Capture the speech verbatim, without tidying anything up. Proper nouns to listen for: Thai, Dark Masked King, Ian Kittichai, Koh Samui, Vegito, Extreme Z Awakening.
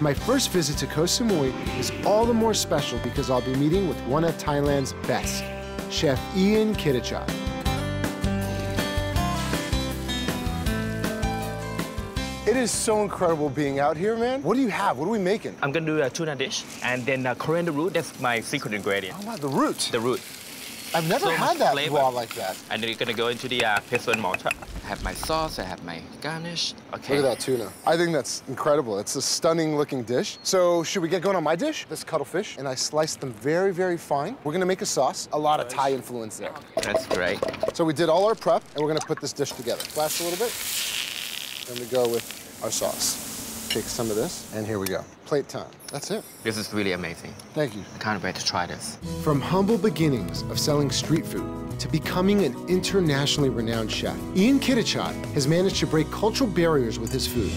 My first visit to Koh Samui is all the more special because I'll be meeting with one of Thailand's best, Chef Ian Kittichai. It is so incredible being out here, man. What do you have? What are we making? I'm gonna do a tuna dish and then a coriander root. That's my secret ingredient. Oh, wow, the root. The root. I've never so had that flavor. Raw like that. And then you're gonna go into the uh, pesto and mortar. I have my sauce, I have my garnish. Okay. Look at that tuna. I think that's incredible. It's a stunning looking dish. So should we get going on my dish? This cuttlefish, and I sliced them very, very fine. We're gonna make a sauce. A lot of Thai influence there. That's great. So we did all our prep, and we're gonna put this dish together. Flash a little bit. Then we go with our sauce. Take some of this, and here we go. Plate time. That's it. This is really amazing. Thank you. I can't wait to try this. From humble beginnings of selling street food to becoming an internationally renowned chef, Ian Kittichai has managed to break cultural barriers with his food.